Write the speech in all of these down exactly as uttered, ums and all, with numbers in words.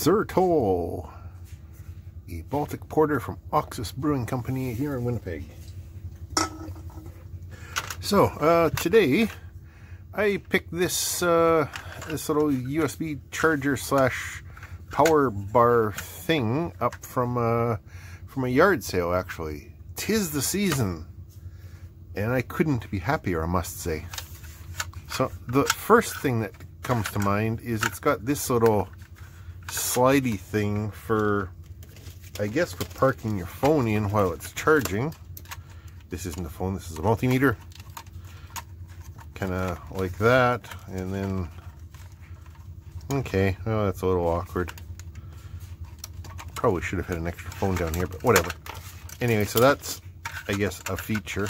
Sertol, the Baltic Porter from Oxus Brewing Company here in Winnipeg. So uh, today I picked this uh, this little U S B charger slash power bar thing up from uh, from a yard sale. Actually, 'tis the season, and I couldn't be happier, I must say. So the first thing that comes to mind is it's got this little slidey thing for, I guess, for parking your phone in while it's charging. This isn't a phone, this is a multimeter. Kind of like that, and then, okay, well, that's a little awkward. Probably should have had an extra phone down here, but whatever. Anyway, so that's, I guess, a feature.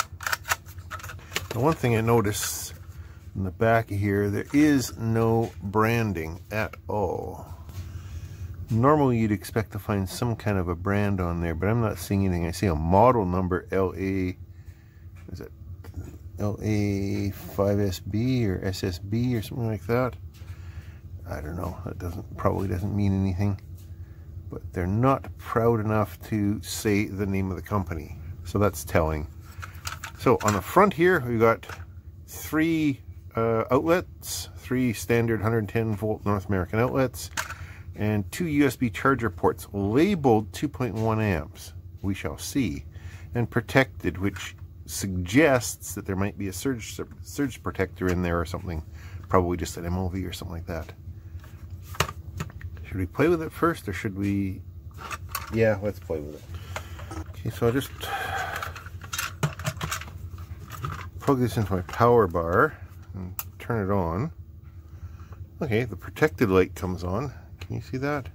The one thing I noticed in the back here, there is no branding at all. Normally you'd expect to find some kind of a brand on there, but I'm not seeing anything. I see a model number L A, is it L A five S B or S S B or something like that. I don't know, that doesn't probably doesn't mean anything, but they're not proud enough to say the name of the company, so that's telling. So on the front here we've got three uh, outlets, three standard one hundred ten volt North American outlets, and two U S B charger ports labeled two point one amps, we shall see, and protected, which suggests that there might be a surge surge protector in there or something, probably just an M O V or something like that. Should we play with it first, or should we? Yeah, let's play with it. Okay, so I'll just plug this into my power bar and turn it on. Okay, the protected light comes on. Can you see that?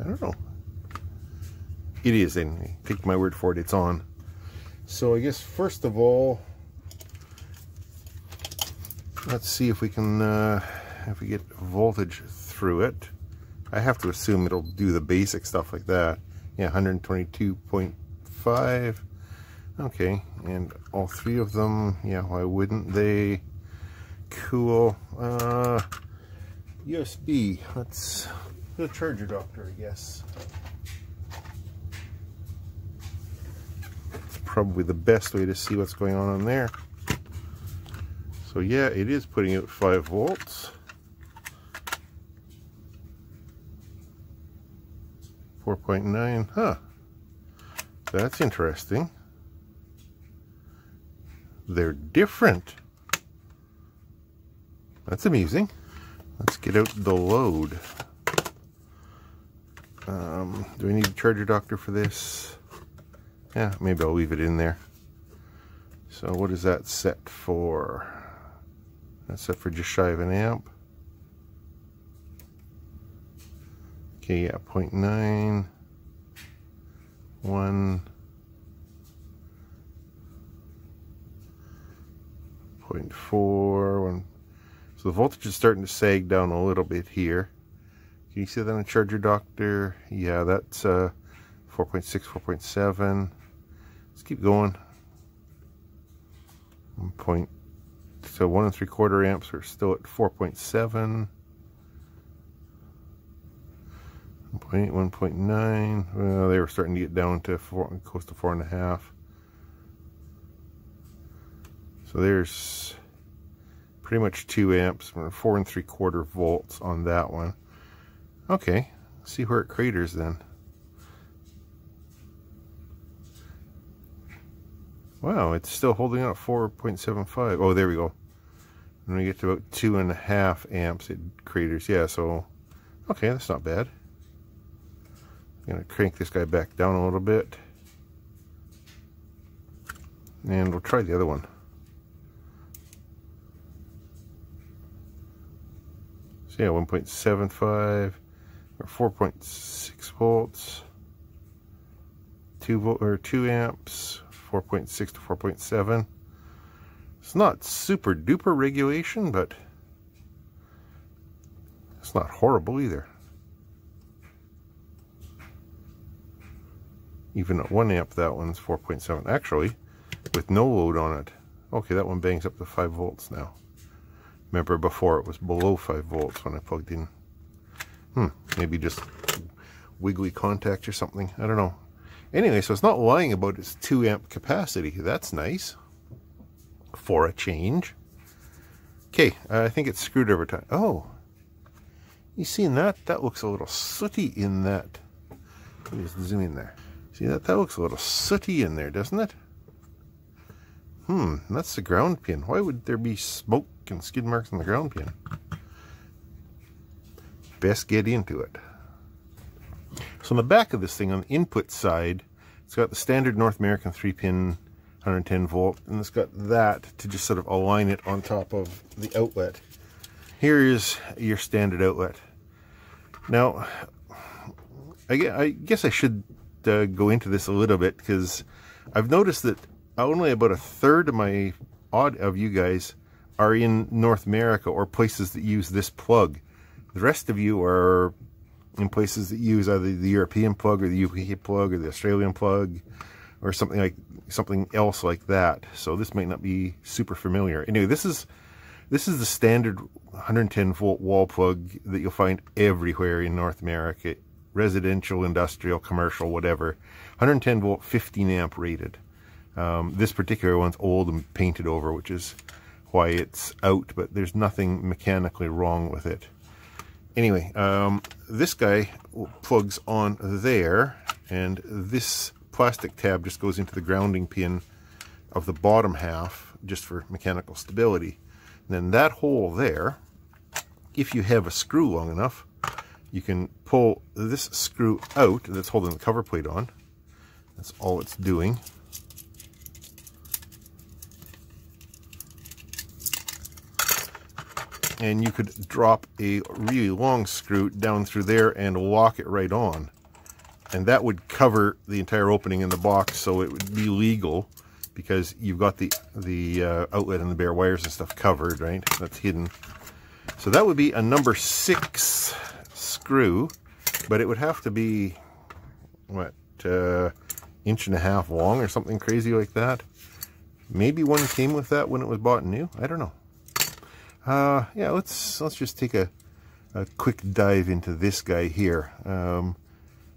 I don't know. It is, and take my word for it, it's on. So I guess first of all, let's see if we can uh, if we get voltage through it. I have to assume it'll do the basic stuff like that. Yeah, one twenty-two point five. Okay, and all three of them. Yeah, why wouldn't they? Cool. Uh, U S B. Let's the charger doctor, I guess. Probably the best way to see what's going on on there. So yeah, it is putting out five volts, four point nine, huh, that's interesting. They're different, that's amusing. Let's get out the load. Um, do we need a charger doctor for this? Yeah, maybe I'll leave it in there. So what is that set for? That's set for just shy of an amp. Okay, yeah, zero point nine. one. zero point four. one. So the voltage is starting to sag down a little bit here. Can you see that on the charger doctor? Yeah, that's uh, four point six, four point seven. Let's keep going. One point, so one and three quarter amps are still at four point seven. one point eight, one point nine. Well, they were starting to get down to four, close to four and a half. So there's pretty much two amps, four and three quarter volts on that one. Okay, let's see where it craters then. Wow, it's still holding out four point seven five. Oh, there we go. When we get to about two and a half amps, it craters. Yeah, so, okay, that's not bad. I'm gonna crank this guy back down a little bit. And we'll try the other one. So yeah, one point seven five, or four point six volts, two volt, or two amps. four point six to four point seven. It's not super duper regulation, but it's not horrible either. Even at one amp, that one's four point seven. Actually, with no load on it. Okay, that one bangs up to five volts now. Remember before it was below five volts when I plugged in. Hmm, maybe just wiggly contact or something. I don't know. Anyway, so it's not lying about its two amp capacity. That's nice. For a change. Okay, uh, I think it's screwdriver time. Oh, you seen that? That looks a little sooty in that. Let me just zoom in there. See that? That looks a little sooty in there, doesn't it? Hmm, that's the ground pin. Why would there be smoke and skid marks on the ground pin? Best get into it. So on the back of this thing, on the input side, it's got the standard North American three pin one ten volt, and it's got that to just sort of align it on top of the outlet. Here is your standard outlet. Now, I guess I should uh, go into this a little bit, because I've noticed that only about a third of my odd of you guys are in North America or places that use this plug. The rest of you are in places that use either the European plug or the U K plug or the Australian plug or something like something else like that. So this might not be super familiar. Anyway, this is this is the standard one ten volt wall plug that you'll find everywhere in North America. Residential, industrial, commercial, whatever. one ten volt, fifteen amp rated. Um, this particular one's old and painted over, which is why it's out, but there's nothing mechanically wrong with it. Anyway, um, this guy plugs on there, and this plastic tab just goes into the grounding pin of the bottom half just for mechanical stability. And then that hole there, if you have a screw long enough, you can pull this screw out that's holding the cover plate on. That's all it's doing. And you could drop a really long screw down through there and lock it right on. And that would cover the entire opening in the box, so it would be legal because you've got the, the uh, outlet and the bare wires and stuff covered, right? That's hidden. So that would be a number six screw, but it would have to be, what, uh, inch and a half long or something crazy like that. Maybe one came with that when it was bought new. I don't know. Uh, yeah, let's let's just take a, a quick dive into this guy here. Um,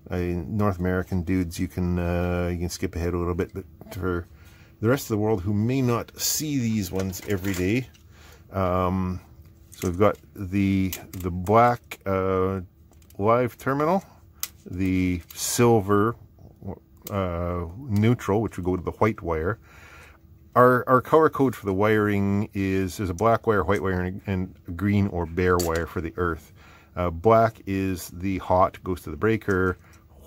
I, North American dudes, you can uh, you can skip ahead a little bit, but for the rest of the world who may not see these ones every day, um, so we've got the the black uh, live terminal, the silver uh, neutral, which would go to the white wire. Our, our color code for the wiring is, there's a black wire, white wire, and, and green or bare wire for the earth. Uh, black is the hot, goes to the breaker.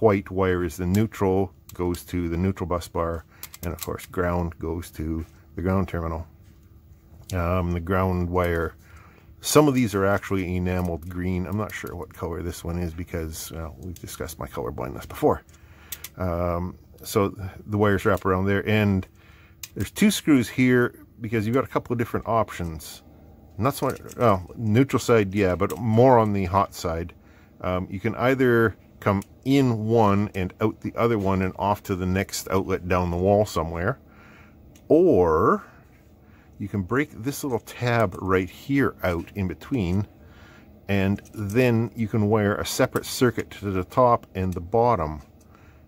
White wire is the neutral, goes to the neutral bus bar. And of course, ground goes to the ground terminal. Um, the ground wire, some of these are actually enameled green. I'm not sure what color this one is because uh, we've discussed my color blindness before. Um, so the wires wrap around there, and there's two screws here because you've got a couple of different options. Not so much, oh, neutral side, yeah, but more on the hot side. Um, you can either come in one and out the other one and off to the next outlet down the wall somewhere, or you can break this little tab right here out in between, and then you can wire a separate circuit to the top and the bottom.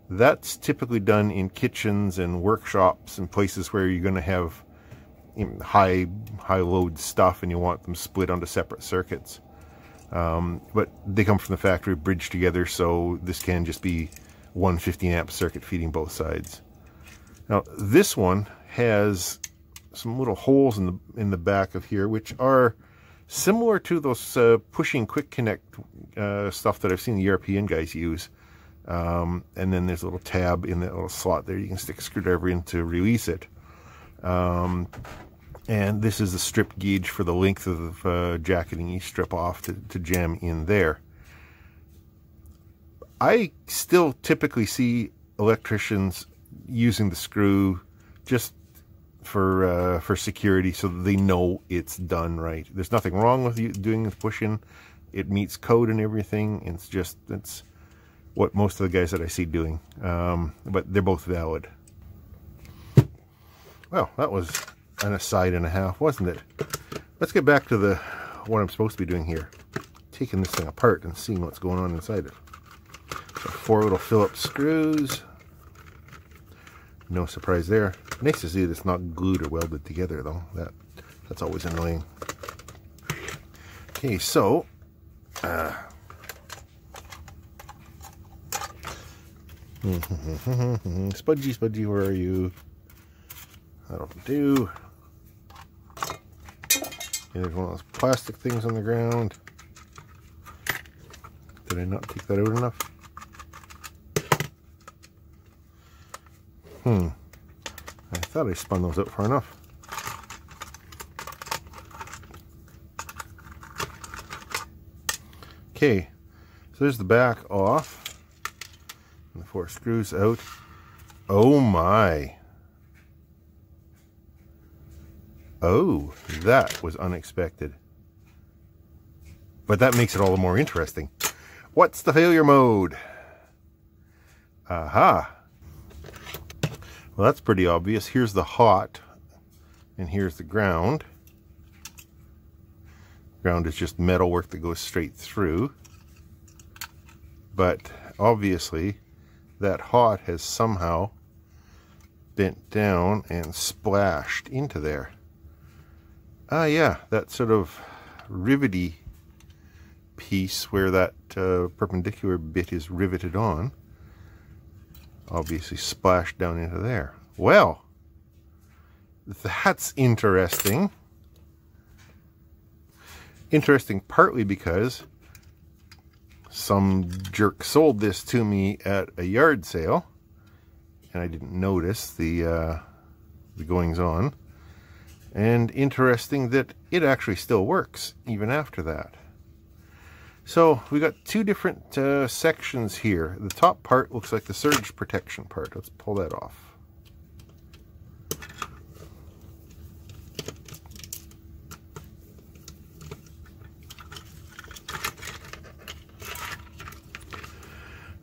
That's typically done in kitchens and workshops and places where you're going to have high high load stuff and you want them split onto separate circuits. Um, but they come from the factory bridged together, so this can just be one fifteen amp circuit feeding both sides. Now this one has some little holes in the in the back of here, which are similar to those uh, pushing quick connect uh, stuff that I've seen the European guys use. Um, and then there's a little tab in that little slot there. You can stick a screwdriver in to release it. Um, and this is the strip gauge for the length of uh, jacketing each strip off to, to jam in there. I still typically see electricians using the screw just for uh, for security so that they know it's done right. There's nothing wrong with you doing the push-in. It meets code and everything. It's just, it's what most of the guys that I see doing, um, but they're both valid. Well, that was an aside and a half, wasn't it? Let's get back to the what I'm supposed to be doing here. taking this thing apart and seeing what's going on inside it. So four little Phillips screws. No surprise there. Nice to see that it's not glued or welded together though. That that's always annoying. Okay, so uh, Spudgy, Spudgy, where are you? That'll do. And there's one of those plastic things on the ground. Did I not take that out enough? Hmm. I thought I spun those out far enough. Okay. So there's the back off. And the four screws out. Oh my. Oh, that was unexpected. But that makes it all the more interesting. What's the failure mode? Aha. Well, that's pretty obvious. Here's the hot and here's the ground. Ground is just metal work that goes straight through. But obviously that hot has somehow bent down and splashed into there. Ah, yeah, that sort of rivety piece where that uh, perpendicular bit is riveted on obviously splashed down into there. Well, that's interesting. Interesting partly because some jerk sold this to me at a yard sale and I didn't notice the, uh, the goings-on. And interesting that it actually still works even after that. So we got two different uh, sections here. The top part looks like the surge protection part. Let's pull that off.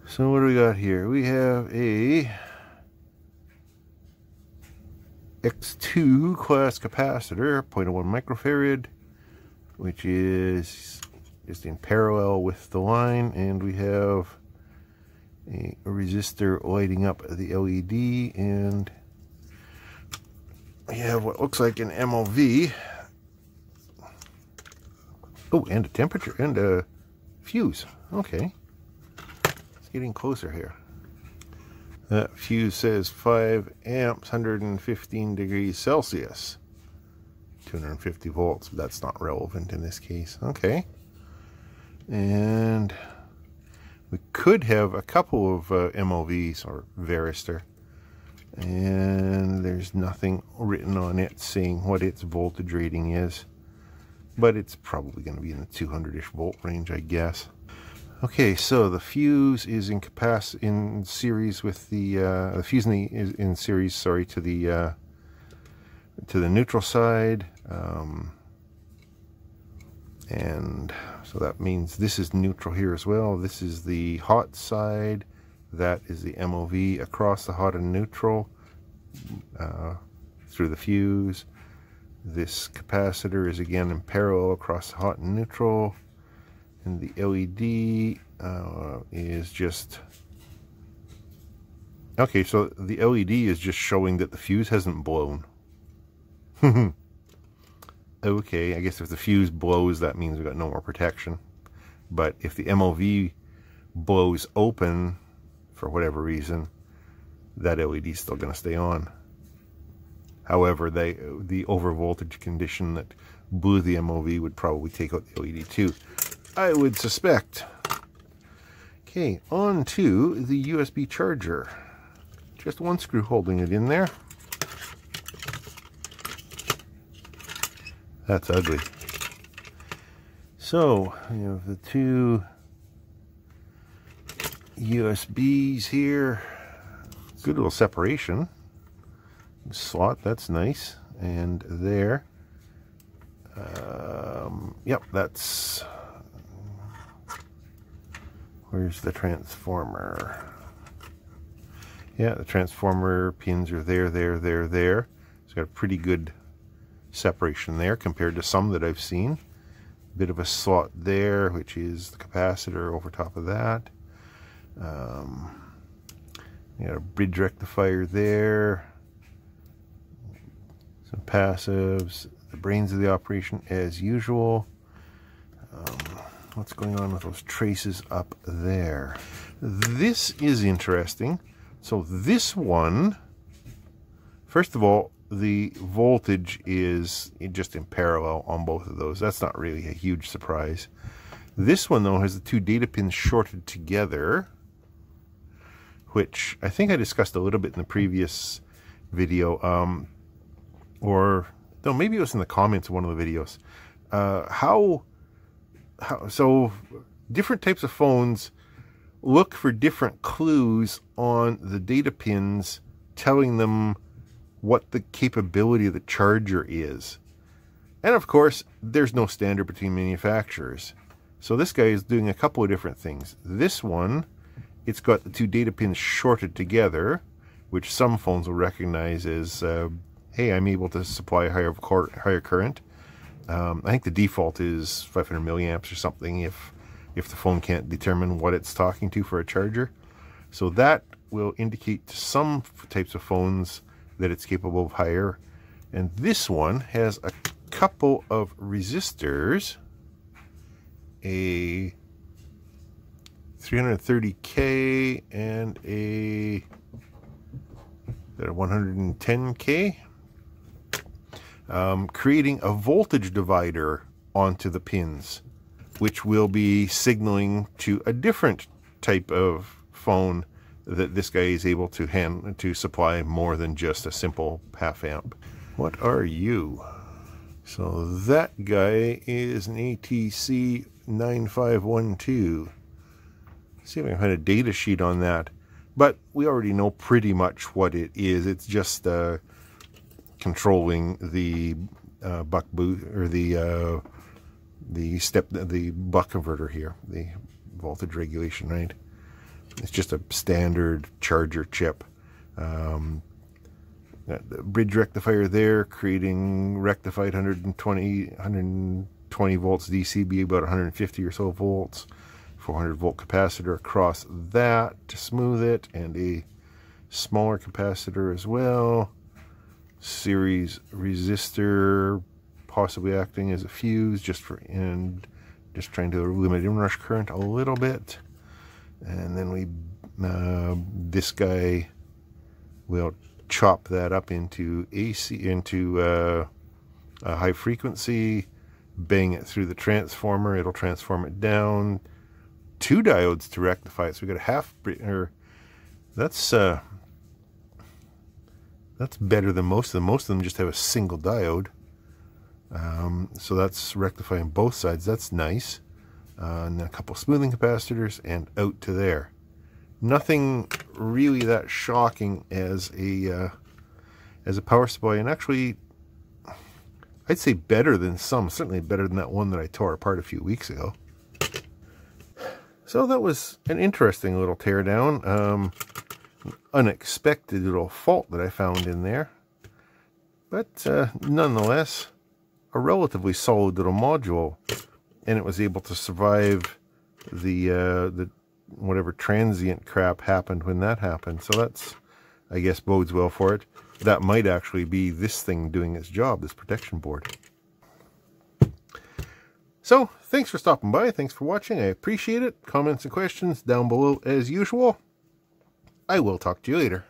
So what do we got here? We have a X two class capacitor, zero point one microfarad, which is just in parallel with the line, and we have a resistor lighting up the L E D, and we have what looks like an M O V. Oh, and a temperature and a fuse. Okay, it's getting closer here. That fuse says five amps, one hundred fifteen degrees Celsius, two hundred fifty volts, but that's not relevant in this case. Okay. And we could have a couple of uh, M O Vs or varistor. And there's nothing written on it saying what its voltage rating is. But it's probably going to be in the two hundred-ish volt range, I guess. Okay, so the fuse is in capac in series with the uh, the fuse in the, is in series. Sorry, to the uh, to the neutral side, um, and so that means this is neutral here as well. This is the hot side. That is the M O V across the hot and neutral uh, through the fuse. This capacitor is again in parallel across the hot and neutral. And the L E D uh, is just... Okay, so the L E D is just showing that the fuse hasn't blown. Okay, I guess if the fuse blows, that means we've got no more protection. But if the M O V blows open, for whatever reason, that L E D is still going to stay on. However, they, the overvoltage condition that blew the M O V would probably take out the L E D too, I would suspect. Okay, on to the U S B charger. Just one screw holding it in there. That's ugly. So, we have the two U S Bs here. Good little separation. Slot, that's nice. And there. Um, yep, that's... Where's the transformer? Yeah, the transformer pins are there, there, there, there. It's got a pretty good separation there compared to some that I've seen. bit of a slot there, which is the capacitor over top of that. Um, you got a bridge rectifier there, some passives, the brains of the operation as usual. Um, what's going on with those traces up there? This is interesting. So this one, first of all, the voltage is just in parallel on both of those. That's not really a huge surprise. This one, though, has the two data pins shorted together, which I think I discussed a little bit in the previous video, um, or no, maybe it was in the comments of one of the videos. Uh, how, how, so different types of phones look for different clues on the data pins telling them what the capability of the charger is. And of course, there's no standard between manufacturers. So this guy is doing a couple of different things. This one, it's got the two data pins shorted together, which some phones will recognize as, uh, hey, I'm able to supply higher, higher current. Um, I think the default is five hundred milliamps or something if, if the phone can't determine what it's talking to for a charger. So that will indicate to some types of phones that it's capable of higher. And this one has a couple of resistors, a three thirty K and a one ten K, um, creating a voltage divider onto the pins, which will be signaling to a different type of phone that this guy is able to hand to supply more than just a simple half amp. What are you? So that guy is an A T C nine five one two. Let's see if I can find a data sheet on that. But we already know pretty much what it is. It's just uh, controlling the uh, buck boot or the uh, the step the buck converter here, the voltage regulation, right? It's just a standard charger chip. Um, the bridge rectifier there, creating rectified one twenty volts D C, be about one hundred fifty or so volts. four hundred volt capacitor across that to smooth it, and a smaller capacitor as well. Series resistor, possibly acting as a fuse, just for and just trying to limit inrush current a little bit. And then we, uh, this guy will chop that up into A C, into uh, a high frequency, bang it through the transformer, it'll transform it down. Two diodes to rectify it, so we got a half, or that's, uh, that's better than most of them. Most of them just have a single diode. Um, so that's rectifying both sides, that's nice. Uh, and a couple smoothing capacitors, and out to there. Nothing really that shocking as a uh, as a power supply, and actually, I'd say better than some. Certainly better than that one that I tore apart a few weeks ago. So that was an interesting little teardown, um, unexpected little fault that I found in there, but uh, nonetheless, a relatively solid little module. And it was able to survive the uh, the whatever transient crap happened when that happened. So that's, I guess, bodes well for it. That might actually be this thing doing its job, this protection board. So thanks for stopping by. Thanks for watching. I appreciate it. Comments and questions down below as usual. I will talk to you later.